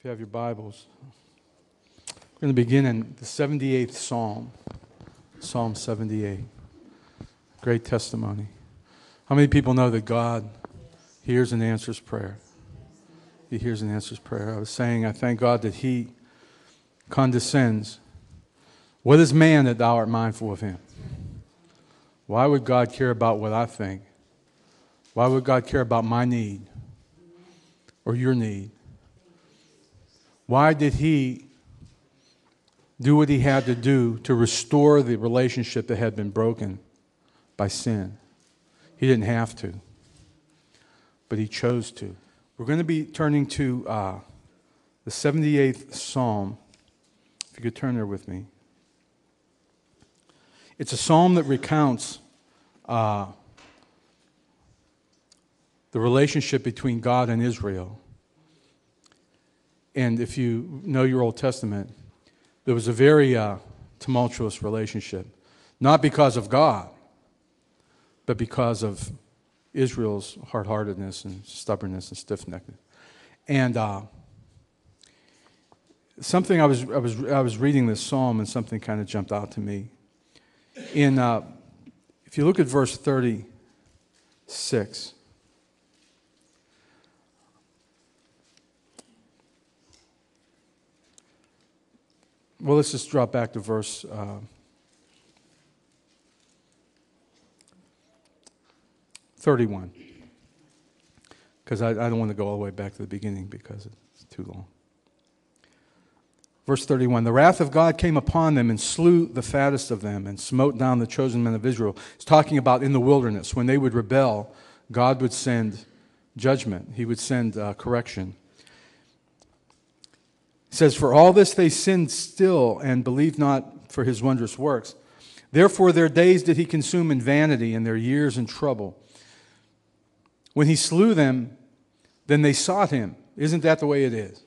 If you have your Bibles, we're going to begin in the 78th Psalm, Psalm 78. Great testimony. How many people know that God hears and answers prayer? He hears and answers prayer. I was saying, I thank God that He condescends. What is man that thou art mindful of him? Why would God care about what I think? Why would God care about my need or your need? Why did He do what He had to do to restore the relationship that had been broken by sin? He didn't have to, but He chose to. We're going to be turning to the 78th Psalm. If you could turn there with me. It's a psalm that recounts the relationship between God and Israel. And if you know your Old Testament, there was a very tumultuous relationship, not because of God, but because of Israel's hard-heartedness and stubbornness and stiff-necked. And something I was reading this psalm, and something kind of jumped out to me. In if you look at verse 36. Well, let's just drop back to verse 31, because I don't want to go all the way back to the beginning because it's too long. Verse 31, the wrath of God came upon them and slew the fattest of them and smote down the chosen men of Israel. It's talking about in the wilderness. When they would rebel, God would send judgment. He would send correction. It says, for all this they sinned still and believed not for His wondrous works. Therefore their days did He consume in vanity, and their years in trouble. When He slew them, then they sought Him. Isn't that the way it is?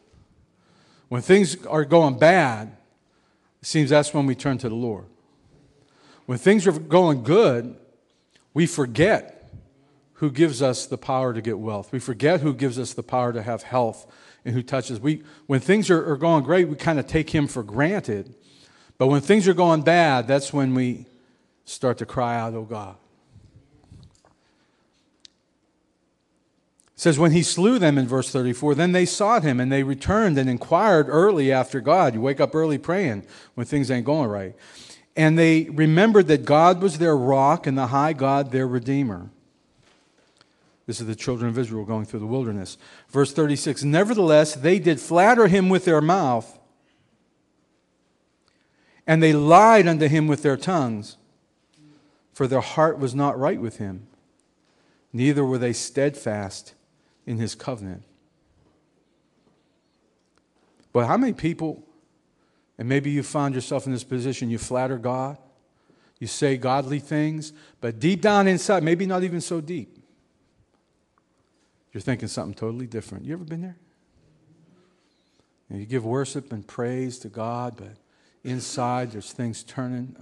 When things are going bad, it seems that's when we turn to the Lord. When things are going good, we forget who gives us the power to get wealth. We forget who gives us the power to have health and who touches. When things are going great, we kind of take Him for granted. But when things are going bad, that's when we start to cry out, oh God. It says, when He slew them in verse 34, then they sought Him, and they returned and inquired early after God. You wake up early praying when things ain't going right. And they remembered that God was their rock and the high God their Redeemer. This is the children of Israel going through the wilderness. Verse 36, nevertheless, they did flatter Him with their mouth, and they lied unto Him with their tongues, for their heart was not right with Him. Neither were they steadfast in His covenant. But how many people, and maybe you found yourself in this position, you flatter God, you say godly things, but deep down inside, maybe not even so deep, you're thinking something totally different. You ever been there? And you give worship and praise to God, but inside, there's things turning.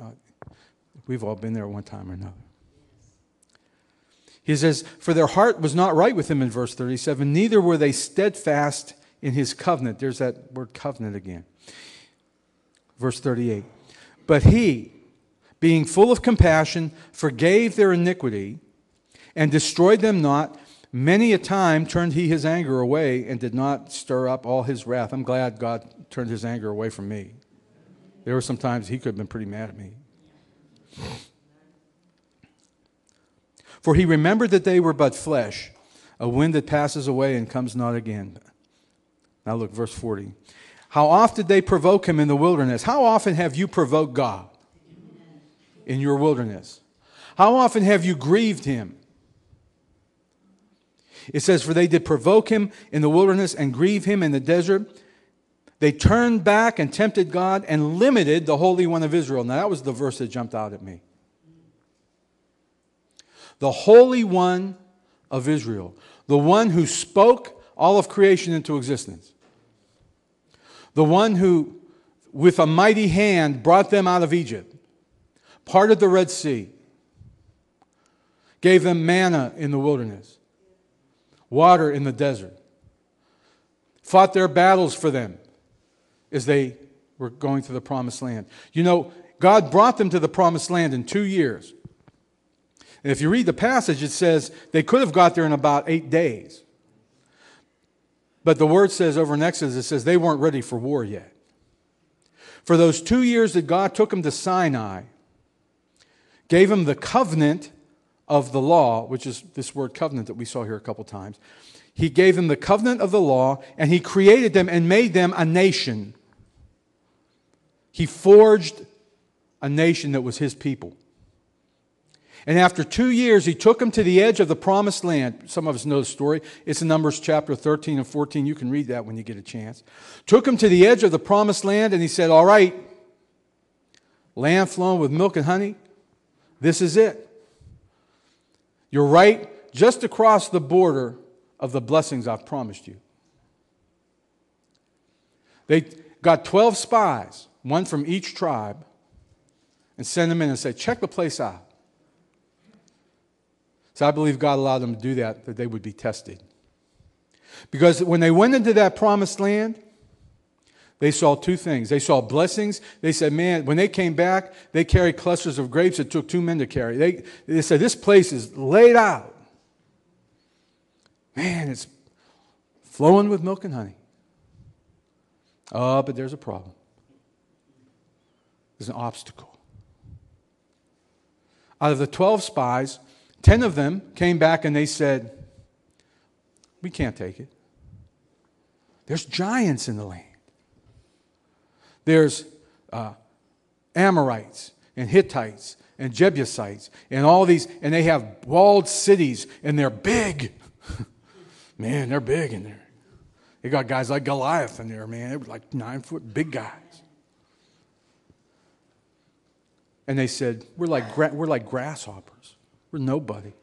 We've all been there one time or another. He says, for their heart was not right with Him in verse 37, neither were they steadfast in His covenant. There's that word covenant again. Verse 38, but He, being full of compassion, forgave their iniquity and destroyed them not. Many a time turned He His anger away and did not stir up all His wrath. I'm glad God turned His anger away from me. There were some times He could have been pretty mad at me. For He remembered that they were but flesh, a wind that passes away and comes not again. Now look, verse 40. How oft did they provoke Him in the wilderness? How often have you provoked God in your wilderness? How often have you grieved Him? It says, for they did provoke Him in the wilderness and grieve Him in the desert. They turned back and tempted God and limited the Holy One of Israel. Now that was the verse that jumped out at me. The Holy One of Israel. The one who spoke all of creation into existence. The one who, with a mighty hand, brought them out of Egypt. Parted the Red Sea. Gave them manna in the wilderness. Water in the desert. fought their battles for them as they were going to the promised land. You know, God brought them to the promised land in 2 years. And if you read the passage, it says they could have got there in about 8 days. But the word says over in Exodus, it says they weren't ready for war yet. For those 2 years that God took them to Sinai, gave them the covenant of the law, which is this word covenant that we saw here a couple times. He gave them the covenant of the law, and he created them and made them a nation. He forged a nation that was his people. And after 2 years, he took them to the edge of the promised land. Some of us know the story. It's in Numbers chapter 13 and 14. You can read that when you get a chance. Took them to the edge of the promised land, and he said, all right, land flowing with milk and honey, this is it. You're right just across the border of the blessings I've promised you. They got 12 spies, one from each tribe, and sent them in and said, check the place out. So I believe God allowed them to do that they would be tested. Because when they went into that promised land, they saw two things. They saw blessings. They said, man, when they came back, they carried clusters of grapes it took 2 men to carry. They said, this place is laid out. Man, it's flowing with milk and honey. Oh, but there's a problem. There's an obstacle. Out of the 12 spies, 10 of them came back and they said, we can't take it. There's giants in the land. There's Amorites and Hittites and Jebusites and all these, and they have walled cities and they're big. Man, they're big in there. They got guys like Goliath in there, man. They were like 9-foot big guys. And they said, we're like grasshoppers. We're nobody.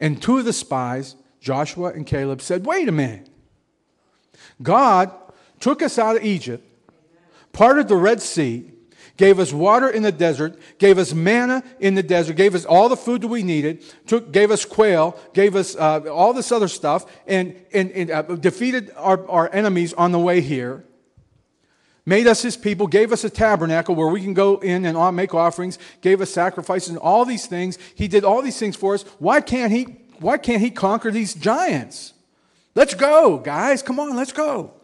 And 2 of the spies, Joshua and Caleb, said, wait a minute. God took us out of Egypt, parted the Red Sea, gave us water in the desert, gave us manna in the desert, gave us all the food that we needed, gave us quail, gave us all this other stuff, and defeated our enemies on the way here, made us his people, gave us a tabernacle where we can go in and make offerings, gave us sacrifices and all these things. He did all these things for us. Why can't he conquer these giants? Let's go, guys. Come on, let's go.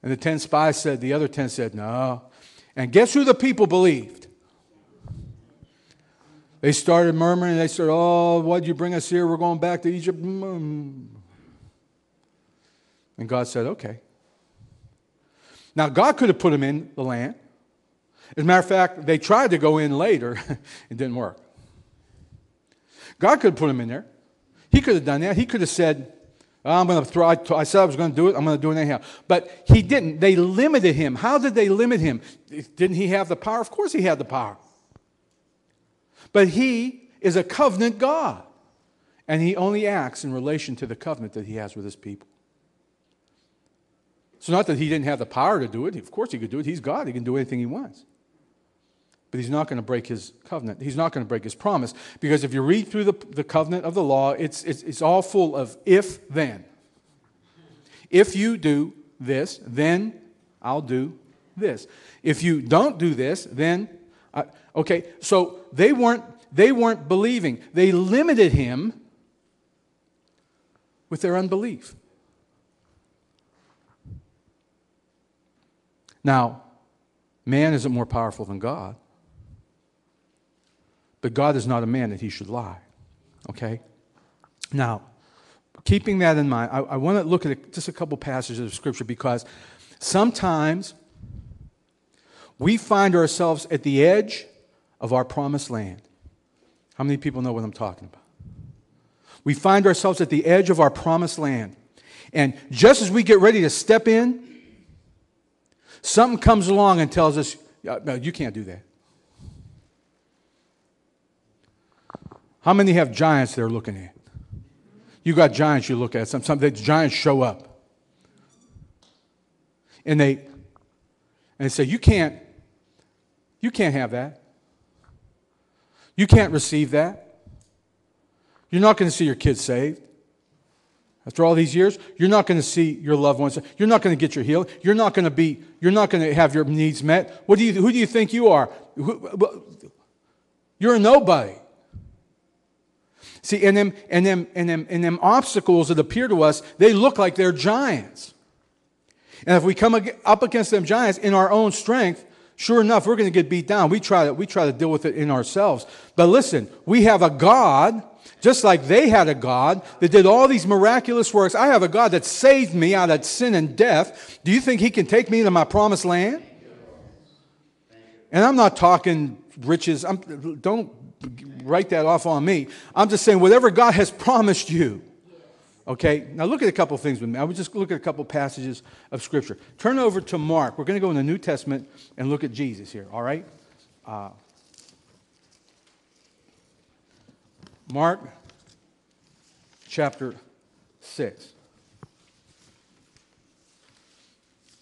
And the 10 spies said, the other 10 said, no. And guess who the people believed? They started murmuring. And they said, oh, why'd you bring us here? We're going back to Egypt. And God said, okay. Now, God could have put them in the land. As a matter of fact, they tried to go in later. It didn't work. God could have put them in there. He could have done that. He could have said, I said I was going to do it. I'm going to do it anyhow. But he didn't. They limited him. How did they limit him? Didn't he have the power? Of course he had the power. But he is a covenant God. And he only acts in relation to the covenant that he has with his people. It's not that he didn't have the power to do it. Of course he could do it. He's God. He can do anything he wants. But he's not going to break his covenant. He's not going to break his promise. Because if you read through the covenant of the law, it's all full of if-then. If you do this, then I'll do this. If you don't do this, then... So they weren't believing. They limited him with their unbelief. Now, man isn't more powerful than God. But God is not a man that he should lie. Okay? Now, keeping that in mind, I want to look at just a couple passages of Scripture because sometimes we find ourselves at the edge of our promised land. How many people know what I'm talking about? We find ourselves at the edge of our promised land. And just as we get ready to step in, something comes along and tells us, no, you can't do that. How many have giants they're looking at? You got giants you look at. Sometimes giants show up. And they say, you can't have that. You can't receive that. You're not going to see your kids saved. After all these years, you're not going to see your loved ones. You're not going to get your healing. You're not going to have your needs met. Who do you think you are? You're a nobody. See, and them obstacles that appear to us, they look like they're giants. And if we come up against them giants in our own strength, sure enough, we're going to get beat down. We try to deal with it in ourselves. But listen, we have a God, just like they had a God that did all these miraculous works. I have a God that saved me out of sin and death. Do you think he can take me to my promised land? And I'm not talking riches. Don't write that off on me. I'm just saying whatever God has promised you. Okay, now look at a couple of things with me. I would just look at a couple passages of Scripture. Turn over to Mark. We're going to go in the New Testament and look at Jesus here, all right? Mark chapter 6.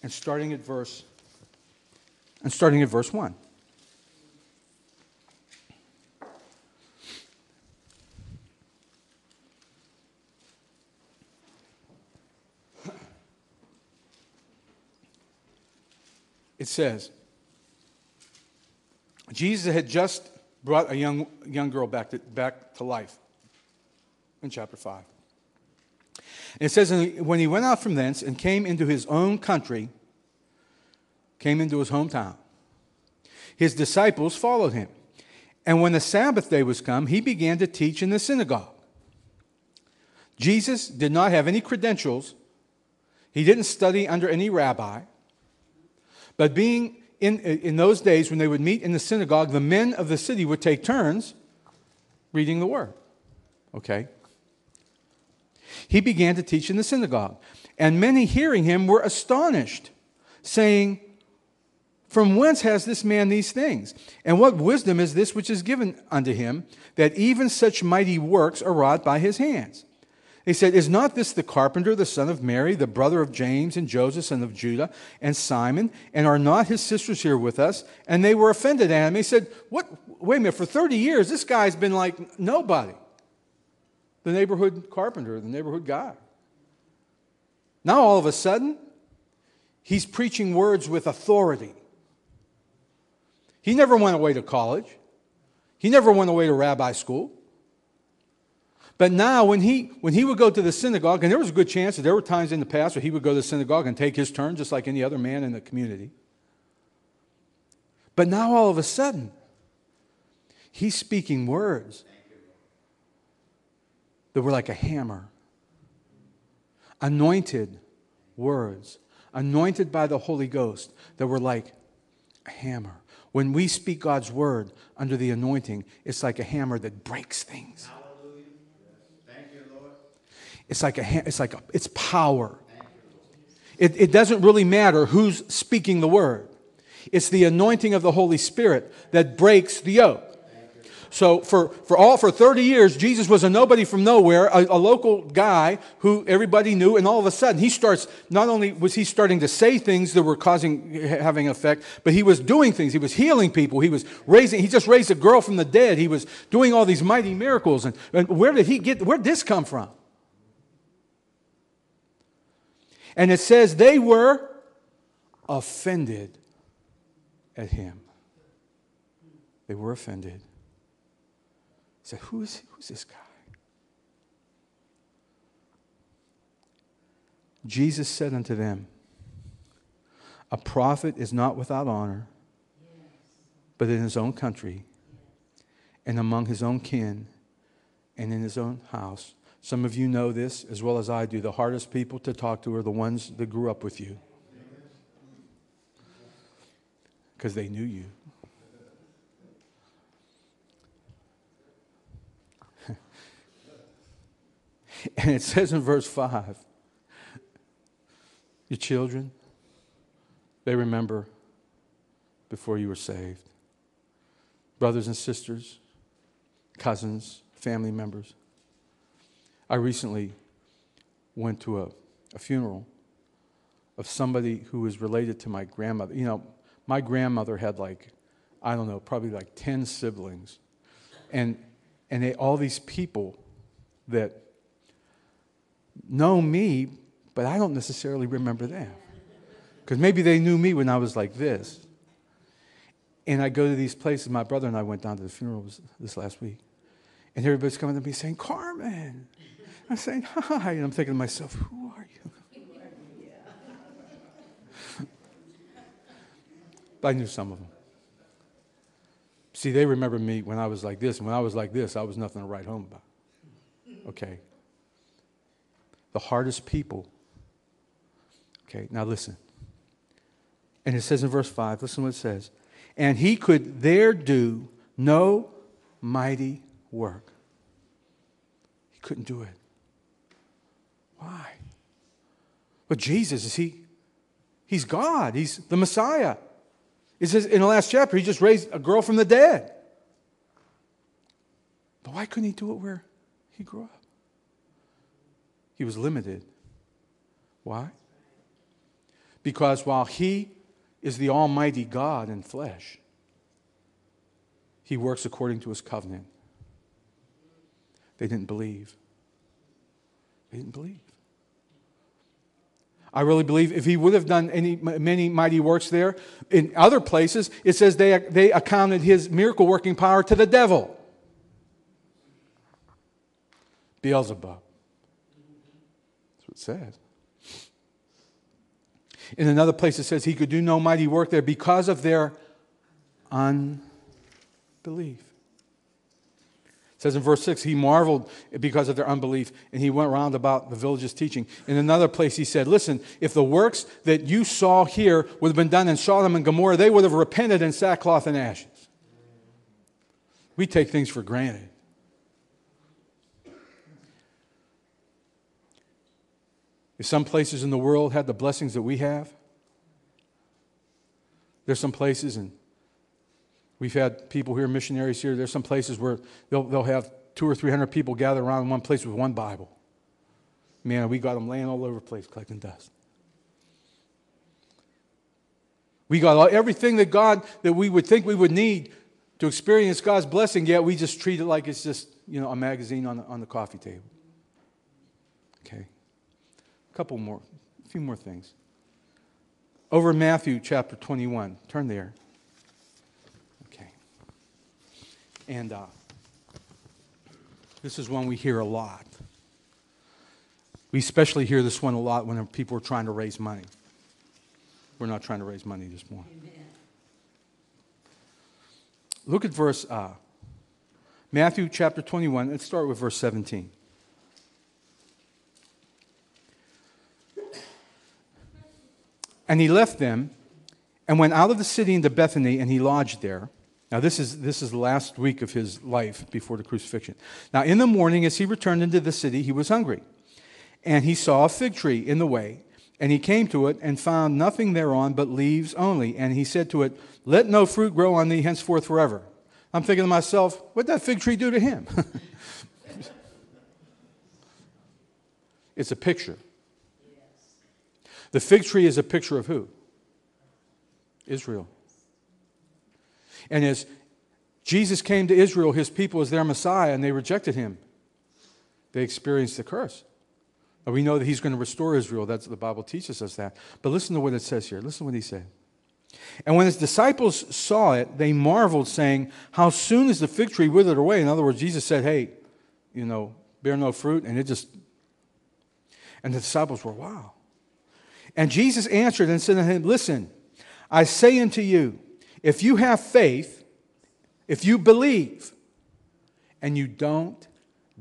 And starting at verse 1. It says, Jesus had just brought a young girl back to life in chapter 5. And it says, when he went out from thence and came into his own country, came into his hometown, his disciples followed him. And when the Sabbath day was come, he began to teach in the synagogue. Jesus did not have any credentials. He didn't study under any rabbi. But being in those days when they would meet in the synagogue, the men of the city would take turns reading the word. Okay? He began to teach in the synagogue. And many hearing him were astonished, saying, "From whence has this man these things? And what wisdom is this which is given unto him, that even such mighty works are wrought by his hands?" He said, "Is not this the carpenter, the son of Mary, the brother of James and Joseph and of Judah and Simon? And are not his sisters here with us?" And they were offended at him. He said, "What? Wait a minute, for 30 years, this guy's been like nobody. The neighborhood carpenter, the neighborhood guy. Now all of a sudden, he's preaching words with authority. He never went away to college. He never went away to rabbi school. But now when he would go to the synagogue, and there was a good chance that there were times in the past where he would go to the synagogue and take his turn just like any other man in the community. But now all of a sudden, he's speaking words that were like a hammer. Anointed words, anointed by the Holy Ghost, that were like a hammer. When we speak God's word under the anointing, it's like a hammer that breaks things. It's power. It doesn't really matter who's speaking the word. It's the anointing of the Holy Spirit that breaks the yoke. So for 30 years, Jesus was a nobody from nowhere, a local guy who everybody knew, and all of a sudden he starts, not only was he starting to say things that were having an effect, but he was doing things. He was healing people. He just raised a girl from the dead. He was doing all these mighty miracles. And where'd this come from? And it says they were offended at him. They were offended. He said, who's this guy? Jesus said unto them, "A prophet is not without honor, but in his own country, and among his own kin, and in his own house." Some of you know this as well as I do. The hardest people to talk to are the ones that grew up with you, because they knew you. And it says in verse 5, your children, they remember before you were saved. Brothers and sisters, cousins, family members. I recently went to a funeral of somebody who was related to my grandmother. You know, my grandmother had probably 10 siblings. And all these people that know me, but I don't necessarily remember them. Because maybe they knew me when I was like this. And I go to these places. My brother and I went down to the funeral this last week. And everybody's coming to me saying, Carmen. I'm saying, hi. And I'm thinking to myself, who are you? But I knew some of them. See, they remember me when I was like this. And when I was like this, I was nothing to write home about. Okay. The hardest people. Okay, now listen. And it says in verse 5, listen what it says. And he could there do no mighty work. He couldn't do it. Why? But Jesus, he's God. He's the Messiah. It says in the last chapter, he just raised a girl from the dead. But why couldn't he do it where he grew up? He was limited. Why? Because while he is the Almighty God in flesh, he works according to his covenant. They didn't believe. They didn't believe. I really believe if he would have done many mighty works there, in other places, it says they accounted his miracle-working power to the devil. Beelzebub. That's what it says. In another place it says he could do no mighty work there because of their unbelief. It says in verse 6, he marveled because of their unbelief, and he went round about the villages teaching. In another place he said, listen, if the works that you saw here would have been done in Sodom and Gomorrah, they would have repented in sackcloth and ashes. We take things for granted. If some places in the world had the blessings that we have, there's some places, and we've had people here, missionaries here, there's some places where they'll have 200 or 300 people gathered around in one place with one Bible. Man, we got them laying all over the place collecting dust. We got everything that we would think we would need to experience God's blessing, yet we just treat it like it's just, a magazine on the coffee table. Okay. A few more things. Over in Matthew chapter 21. Turn there. Okay. And this is one we hear a lot. We especially hear this one a lot when people are trying to raise money. We're not trying to raise money this morning. Amen. Look at verse Matthew chapter 21. Let's start with verse 17. And he left them and went out of the city into Bethany, and he lodged there. Now, this is the last week of his life before the crucifixion. Now, in the morning, as he returned into the city, he was hungry. And he saw a fig tree in the way, and he came to it and found nothing thereon but leaves only. And he said to it, let no fruit grow on thee henceforth forever. I'm thinking to myself, what did that fig tree do to him? It's a picture. The fig tree is a picture of who? Israel. And as Jesus came to Israel, his people as their Messiah, and they rejected him, they experienced the curse. And we know that he's going to restore Israel. That's the Bible teaches us that. But listen to what it says here. Listen to what he said. And when his disciples saw it, they marveled, saying, how soon is the fig tree withered away? In other words, Jesus said, hey, bear no fruit, and it just... And the disciples were, wow. And Jesus answered and said to him, listen, I say unto you, if you have faith, if you believe, and you don't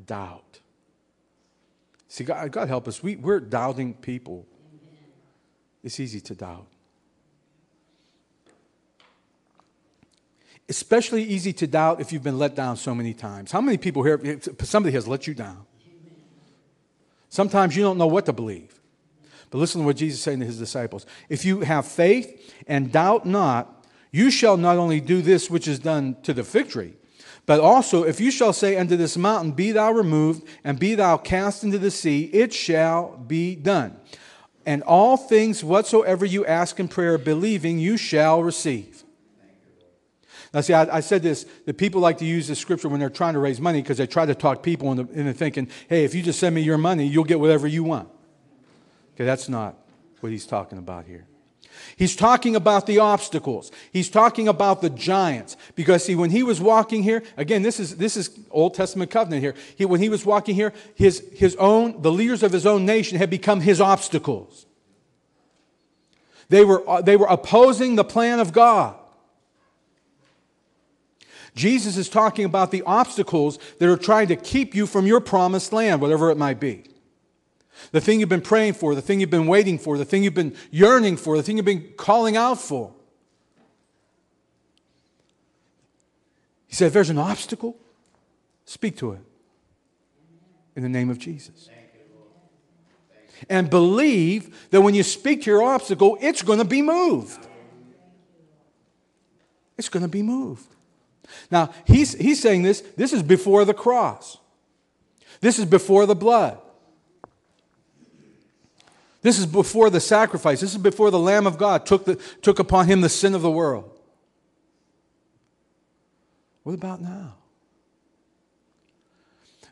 doubt. See, God help us. We're doubting people. It's easy to doubt. Especially easy to doubt if you've been let down so many times. How many people here, somebody has let you down? Sometimes you don't know what to believe. But listen to what Jesus is saying to his disciples. If you have faith and doubt not, you shall not only do this which is done to the fig tree, but also if you shall say unto this mountain, be thou removed, and be thou cast into the sea, it shall be done. And all things whatsoever you ask in prayer, believing, you shall receive. Now, see, I said this, that people like to use this scripture when they're trying to raise money because they try to talk people into thinking, hey, if you just send me your money, you'll get whatever you want. Okay, that's not what he's talking about here. He's talking about the obstacles. He's talking about the giants. Because, see, when he was walking here, again, this is Old Testament covenant here. When he was walking here, the leaders of his own nation had become his obstacles. They were opposing the plan of God. Jesus is talking about the obstacles that are trying to keep you from your promised land, whatever it might be. The thing you've been praying for, the thing you've been waiting for, the thing you've been yearning for, the thing you've been calling out for. He said, if there's an obstacle, speak to it in the name of Jesus. And believe that when you speak to your obstacle, it's going to be moved. It's going to be moved. Now, he's saying this. This is before the cross. This is before the blood. This is before the sacrifice. This is before the Lamb of God took upon him the sin of the world. What about now?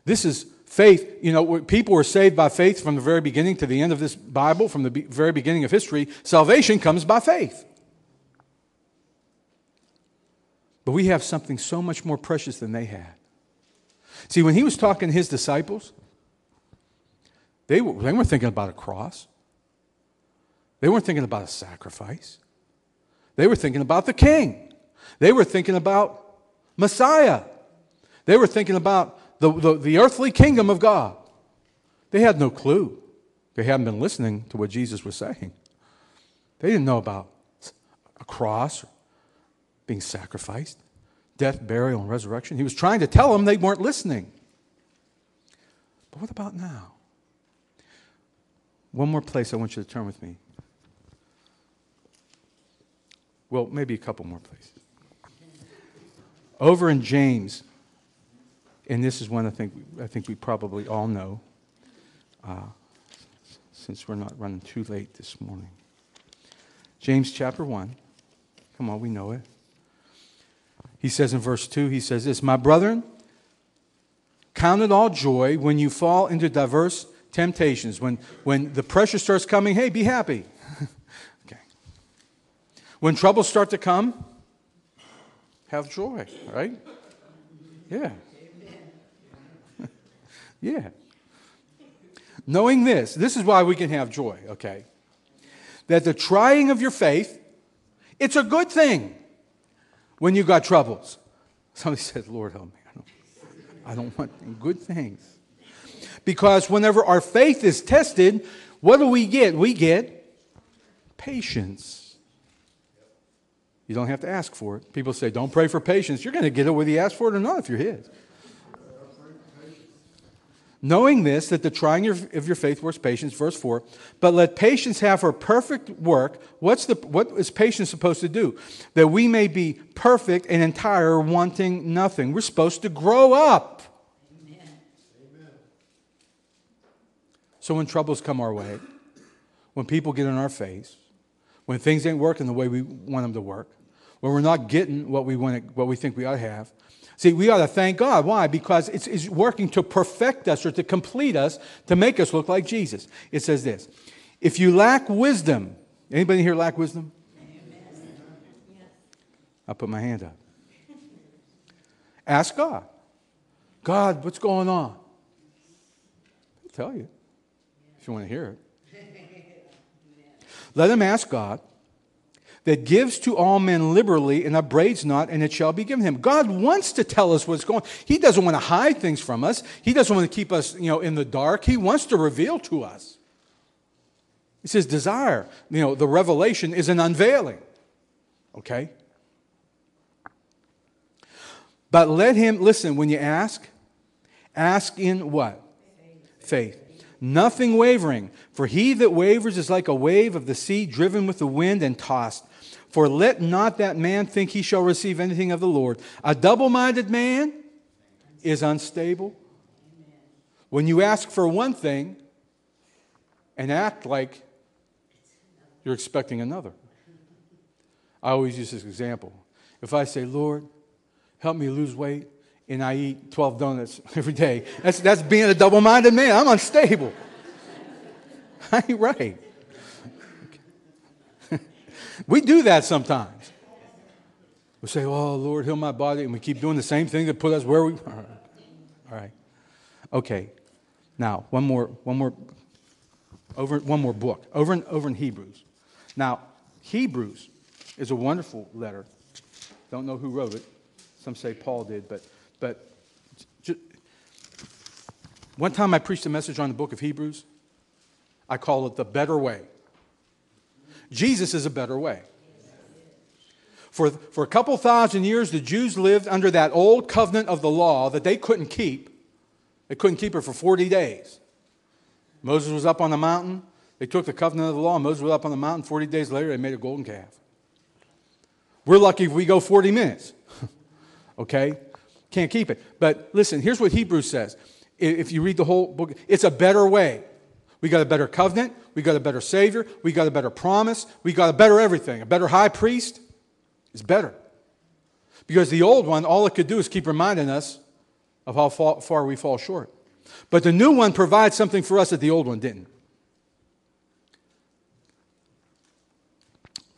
This is faith. You know, people were saved by faith from the very beginning to the end of this Bible, from the very beginning of history. Salvation comes by faith. But we have something so much more precious than they had. See, when he was talking to his disciples, they weren't thinking about a cross. They weren't thinking about a sacrifice. They were thinking about the King. They were thinking about Messiah. They were thinking about the earthly kingdom of God. They had no clue. They hadn't been listening to what Jesus was saying. They didn't know about a cross or being sacrificed, death, burial, and resurrection. He was trying to tell them. They weren't listening. But what about now? One more place I want you to turn with me. Well, maybe a couple more places. Over in James, and this is one I think we probably all know, since we're not running too late this morning. James chapter 1. Come on, we know it. He says in verse 2, he says this, my brethren, count it all joy when you fall into diverse temptations. When the pressure starts coming, hey, be happy. Okay. When troubles start to come, have joy, right? Yeah. Yeah. Knowing this is why we can have joy, okay? That the trying of your faith, it's a good thing when you got troubles. Somebody said, Lord, help me. I don't want good things. Because whenever our faith is tested, what do we get? We get patience. You don't have to ask for it. People say, don't pray for patience. You're going to get it whether you ask for it or not if you're his. Knowing this, that the trying of your faith works patience, verse 4, but let patience have her perfect work. What is patience supposed to do? That we may be perfect and entire, wanting nothing. We're supposed to grow up. Amen. So when troubles come our way, when people get in our face, when things ain't working the way we want them to work, when we're not getting what we think we ought to have, see, we ought to thank God. Why? Because it's working to perfect us or to complete us, to make us look like Jesus. It says this, if you lack wisdom, anybody here lack wisdom? Amen. I put my hand up. Ask God. God, what's going on? He'll tell you, if you want to hear it. Let him ask God, that gives to all men liberally and upbraids not, and it shall be given him. God wants to tell us what's going on. He doesn't want to hide things from us. He doesn't want to keep us, in the dark. He wants to reveal to us. It's his desire. The revelation is an unveiling. Okay? But let him, listen, when you ask in what? Faith. Nothing wavering. For he that wavers is like a wave of the sea driven with the wind and tossed. For let not that man think he shall receive anything of the Lord. A double-minded man is unstable. When you ask for one thing and act like you're expecting another. I always use this example. If I say, Lord, help me lose weight, and I eat 12 donuts every day, that's being a double-minded man. I'm unstable. I ain't right. We do that sometimes. We say, oh, Lord, heal my body, and we keep doing the same thing that put us where we are. All right. Okay. Now, one more book. Over in Hebrews. Now, Hebrews is a wonderful letter. Don't know who wrote it. Some say Paul did, but one time I preached a message on the book of Hebrews. I call it the better way. Jesus is a better way. For a couple thousand years, the Jews lived under that old covenant of the law that they couldn't keep. They couldn't keep it for 40 days. Moses was up on the mountain. They took the covenant of the law. Moses was up on the mountain. 40 days later, they made a golden calf. We're lucky if we go 40 minutes. Okay? Can't keep it. But listen, here's what Hebrews says. If you read the whole book, it's a better way. We got a better covenant. We got a better Savior. We got a better promise. We got a better everything. A better high priest is better. Because the old one, all it could do is keep reminding us of how far we fall short. But the new one provides something for us that the old one didn't.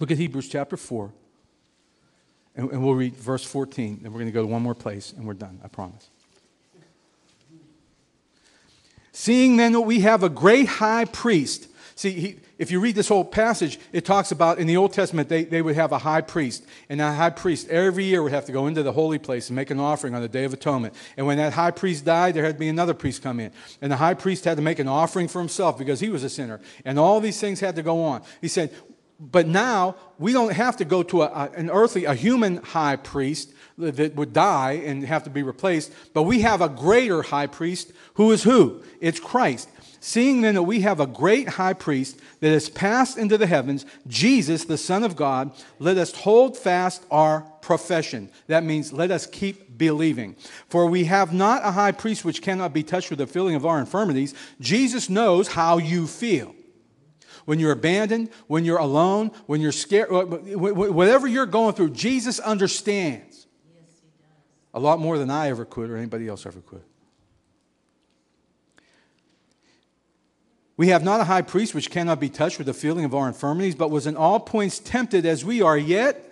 Look at Hebrews chapter 4. And we'll read verse 14, and we're going to go to one more place, and we're done, I promise. Seeing then that we have a great high priest. See, if you read this whole passage, it talks about in the Old Testament, they would have a high priest. And that high priest every year would have to go into the holy place and make an offering on the Day of Atonement. And when that high priest died, there had to be another priest come in. And the high priest had to make an offering for himself because he was a sinner. And all these things had to go on. He said, but now, we don't have to go to a human high priest that would die and have to be replaced, but we have a greater high priest who is who? It's Christ. Seeing then that we have a great high priest that has passed into the heavens, Jesus, the Son of God, let us hold fast our profession. That means let us keep believing. For we have not a high priest which cannot be touched with the feeling of our infirmities. Jesus knows how you feel. When you're abandoned, when you're alone, when you're scared, whatever you're going through, Jesus understands. Yes, he does. A lot more than I ever could or anybody else ever could. We have not a high priest which cannot be touched with the feeling of our infirmities, but was in all points tempted as we are, yet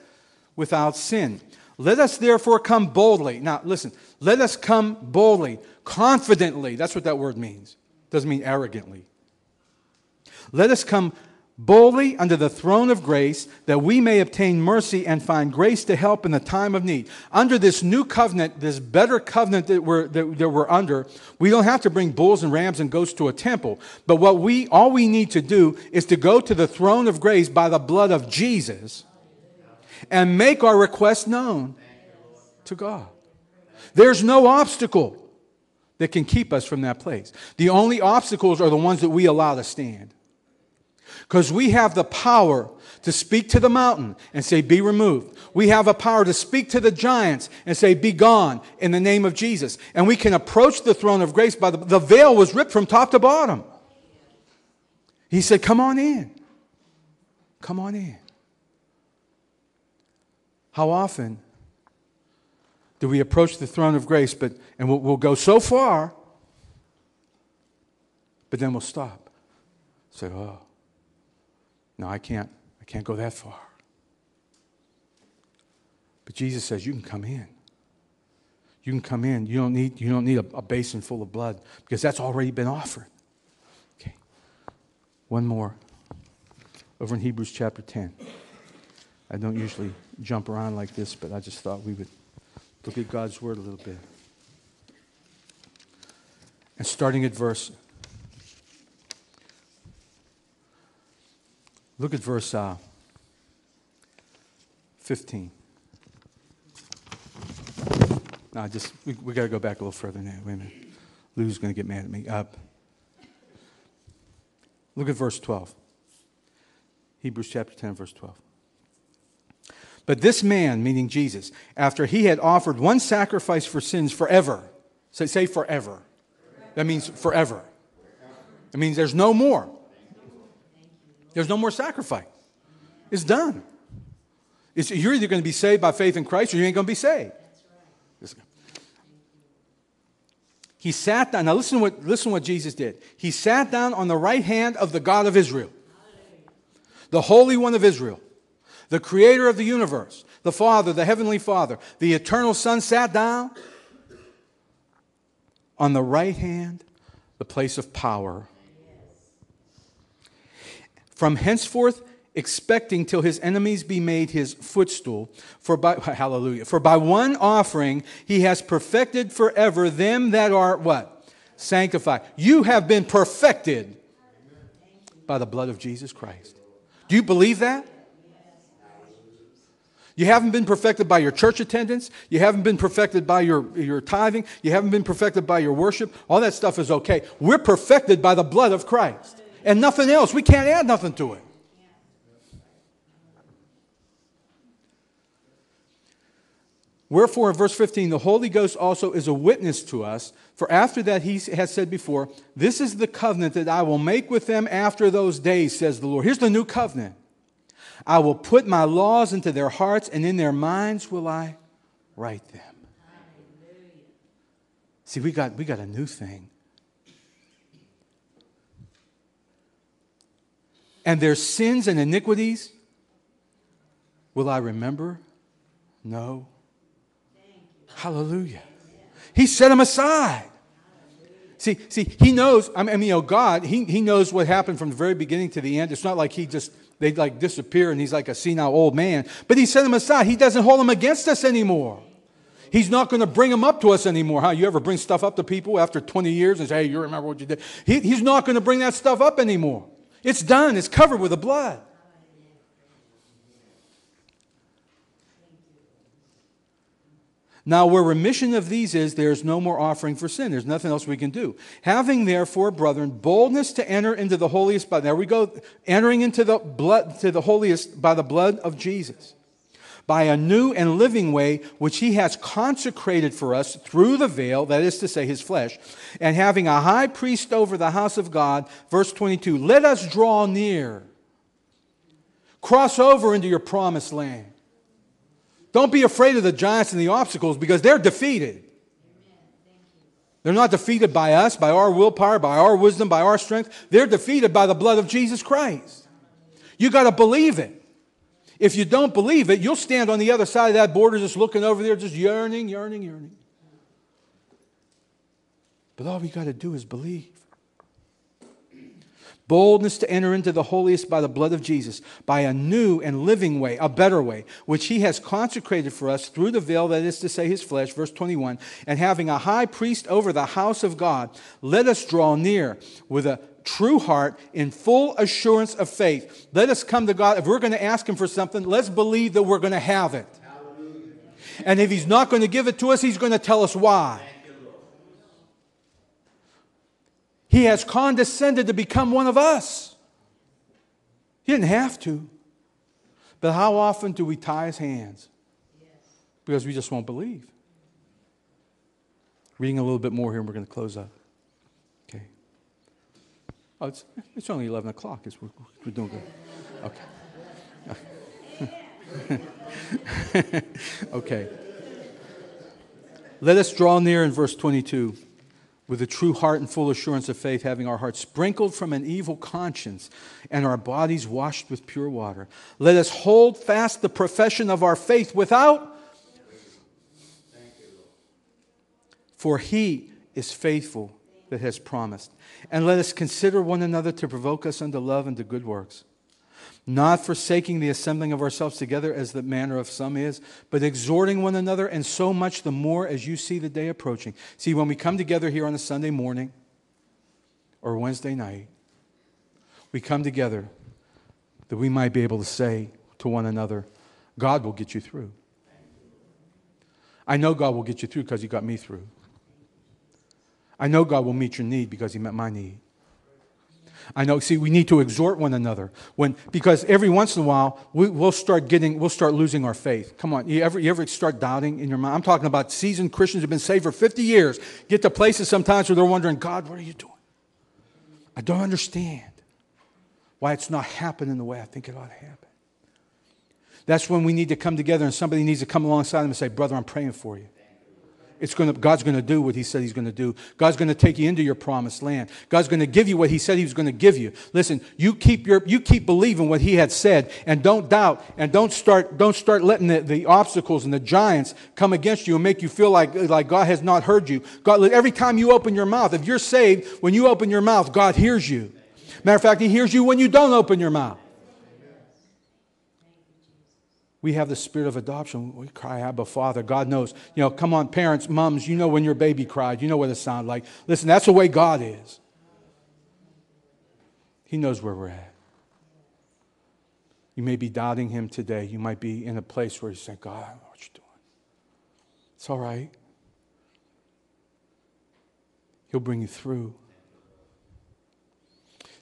without sin. Let us therefore come boldly. Now, listen, let us come boldly, confidently. That's what that word means. It doesn't mean arrogantly. Let us come boldly unto the throne of grace that we may obtain mercy and find grace to help in the time of need. Under this new covenant, this better covenant that we're under, we don't have to bring bulls and rams and goats to a temple. But what all we need to do is to go to the throne of grace by the blood of Jesus and make our request known to God. There's no obstacle that can keep us from that place. The only obstacles are the ones that we allow to stand. Because we have the power to speak to the mountain and say, be removed. We have a power to speak to the giants and say, be gone in the name of Jesus. And we can approach the throne of grace by the veil was ripped from top to bottom. He said, come on in. Come on in. How often do we approach the throne of grace, and we'll go so far, but then we'll stop. Say, oh. No, I can't go that far. But Jesus says, you can come in. You can come in. You don't need a basin full of blood because that's already been offered. Okay. One more. Over in Hebrews chapter 10. I don't usually jump around like this, but I just thought we would look at God's word a little bit. And starting at verse... Look at verse 15. No, we got to go back a little further now. Wait a minute. Lou's going to get mad at me. Look at verse 12. Hebrews chapter 10, verse 12. But this man, meaning Jesus, after he had offered one sacrifice for sins forever. Say forever. That means forever. It means there's no more. There's no more sacrifice. It's done. It's, you're either going to be saved by faith in Christ or you ain't going to be saved. That's right. He sat down. Now listen to what Jesus did. He sat down on the right hand of the God of Israel, the Holy One of Israel, the Creator of the universe, the Father, the Heavenly Father, the Eternal Son sat down on the right hand, the place of power. From henceforth, expecting till his enemies be made his footstool. For by one offering he has perfected forever them that are what? Sanctified. You have been perfected by the blood of Jesus Christ. Do you believe that? You haven't been perfected by your church attendance. You haven't been perfected by your tithing. You haven't been perfected by your worship. All that stuff is okay. We're perfected by the blood of Christ. And nothing else. We can't add nothing to it. Wherefore, in verse 15, the Holy Ghost also is a witness to us. For after that he has said before, this is the covenant that I will make with them after those days, says the Lord. Here's the new covenant. I will put my laws into their hearts, and in their minds will I write them. Hallelujah. See, we got a new thing. And their sins and iniquities will I remember? No. Hallelujah. He set them aside. See, he knows, God, he knows what happened from the very beginning to the end. It's not like they like disappear and he's like a senile old man. But he set them aside. He doesn't hold them against us anymore. He's not going to bring them up to us anymore. How you ever bring stuff up to people after 20 years and say, hey, you remember what you did? He's not going to bring that stuff up anymore. It's done. It's covered with the blood. Now, where remission of these is, there is no more offering for sin. There's nothing else we can do. Having, therefore, brethren, boldness to enter into the holiest by... There we go. Entering into the blood, to the holiest by the blood of Jesus. By a new and living way, which he has consecrated for us through the veil, that is to say, his flesh, and having a high priest over the house of God, verse 22, let us draw near. Cross over into your promised land. Don't be afraid of the giants and the obstacles because they're defeated. They're not defeated by us, by our willpower, by our wisdom, by our strength. They're defeated by the blood of Jesus Christ. You got to believe it. If you don't believe it, you'll stand on the other side of that border just looking over there, just yearning. But all we got to do is believe. Boldness to enter into the holiest by the blood of Jesus, by a new and living way, a better way, which he has consecrated for us through the veil, that is to say, his flesh, verse 21, and having a high priest over the house of God, let us draw near with a true heart in full assurance of faith. Let us come to God. If we're going to ask him for something, let's believe that we're going to have it. Hallelujah. And if he's not going to give it to us, he's going to tell us why. He has condescended to become one of us. He didn't have to. But how often do we tie his hands? Because we just won't believe. Reading a little bit more here and we're going to close up. Okay. Oh, it's only 11 o'clock. We're doing good. Okay. Okay. Let us draw near in verse 22. With a true heart and full assurance of faith, having our hearts sprinkled from an evil conscience and our bodies washed with pure water. Let us hold fast the profession of our faith without. Thank you, Lord. For he is faithful that has promised. And let us consider one another to provoke us unto love and to good works. Not forsaking the assembling of ourselves together as the manner of some is, but exhorting one another, and so much the more as you see the day approaching. See, when we come together here on a Sunday morning or Wednesday night, we come together that we might be able to say to one another, God will get you through. I know God will get you through because he got me through. I know God will meet your need because he met my need. I know, see, we need to exhort one another because every once in a while we'll start losing our faith. Come on, you ever start doubting in your mind? I'm talking about seasoned Christians who've been saved for 50 years, get to places sometimes where they're wondering, God, what are you doing? I don't understand why it's not happening the way I think it ought to happen. That's when we need to come together and somebody needs to come alongside them and say, brother, I'm praying for you. God's going to do what he said he's going to do. God's going to take you into your promised land. God's going to give you what he said he was going to give you. Listen, you keep believing what he had said, and don't doubt, and don't start letting the obstacles and the giants come against you and make you feel like God has not heard you. God, every time you open your mouth, if you're saved, when you open your mouth, God hears you. Matter of fact, he hears you when you don't open your mouth. We have the spirit of adoption. We cry, Abba, Father. God knows. You know, come on, parents, moms, you know when your baby cried. You know what it sounded like. Listen, that's the way God is. He knows where we're at. You may be doubting him today. You might be in a place where you say, God, I don't know what you're doing. It's all right. He'll bring you through.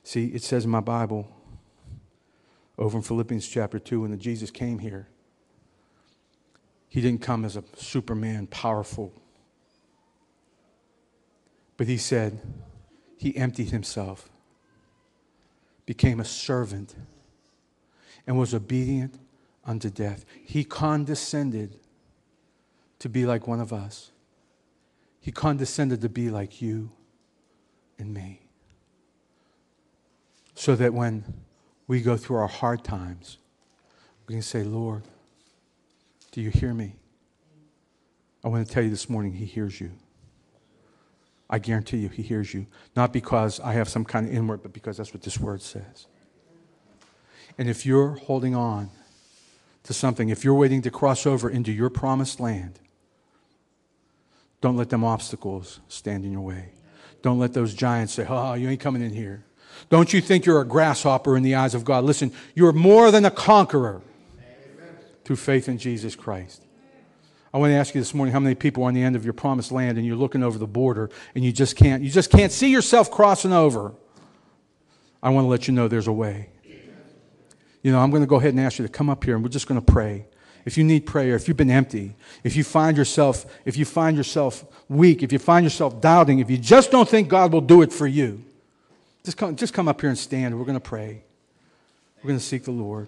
See, it says in my Bible, over in Philippians chapter 2, when Jesus came here, he didn't come as a superman, powerful. But he said, he emptied himself, became a servant, and was obedient unto death. He condescended to be like one of us. He condescended to be like you and me. So that when we go through our hard times, we can say, Lord, do you hear me? I want to tell you this morning, he hears you. I guarantee you, he hears you. Not because I have some kind of inward, but because that's what this word says. And if you're holding on to something, if you're waiting to cross over into your promised land, don't let them obstacles stand in your way. Don't let those giants say, oh, you ain't coming in here. Don't you think you're a grasshopper in the eyes of God. Listen, you're more than a conqueror. Amen. Through faith in Jesus Christ. I want to ask you this morning, how many people are on the end of your promised land and you're looking over the border and you just can't see yourself crossing over? I want to let you know there's a way. You know, I'm going to go ahead and ask you to come up here and we're just going to pray. If you need prayer, if you've been empty, if you find yourself weak, if you find yourself doubting, if you just don't think God will do it for you, Just come up here and stand. We're going to pray. We're going to seek the Lord.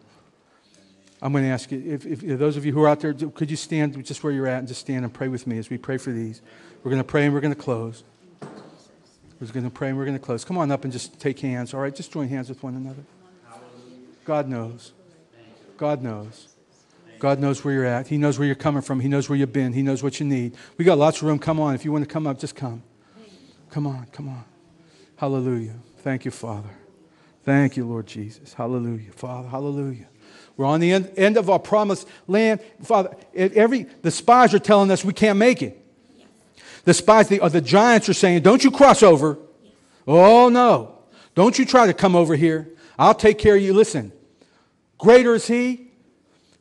I'm going to ask you, if those of you who are out there, could you stand just where you're at and just stand and pray with me as we pray for these? We're going to pray and we're going to close. We're going to pray and we're going to close. Come on up and just take hands, all right? Just join hands with one another. God knows. God knows. God knows where you're at. He knows where you're coming from. He knows where you've been. He knows what you need. We got lots of room. Come on. If you want to come up, just come. Come on. Come on. Hallelujah. Thank you, Father. Thank you, Lord Jesus. Hallelujah, Father. Hallelujah. We're on the end of our promised land. Father, the spies are telling us we can't make it. Yes. The spies, the giants are saying, don't you cross over. Yes. Oh, no. Don't you try to come over here. I'll take care of you. Listen, greater is he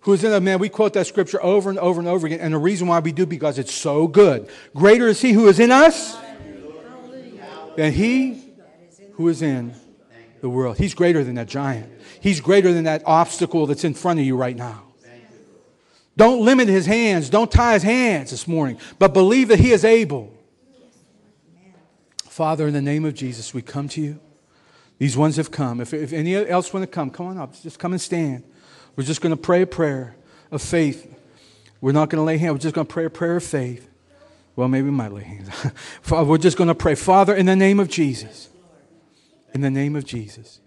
who is in us. Man, we quote that scripture over and over and over again. And the reason why we do, because it's so good. Greater is he who is in us than he who is in the world. He's greater than that giant. He's greater than that obstacle that's in front of you right now. Don't limit his hands. Don't tie his hands this morning. But believe that he is able. Father, in the name of Jesus, we come to you. These ones have come. If any else want to come, come on up. Just come and stand. We're just going to pray a prayer of faith. We're not going to lay hands. We're just going to pray a prayer of faith. Well, maybe we might lay hands. We're just going to pray. Father, in the name of Jesus. In the name of Jesus,